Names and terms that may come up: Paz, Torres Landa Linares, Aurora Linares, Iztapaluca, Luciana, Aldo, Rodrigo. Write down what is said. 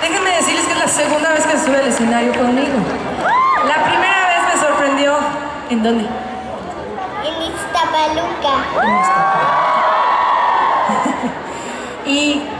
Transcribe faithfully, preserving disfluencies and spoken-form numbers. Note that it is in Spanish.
Déjenme decirles que es la segunda vez que sube al escenario conmigo. La primera vez me sorprendió. ¿En dónde? En Iztapaluca. En Iztapaluca. Y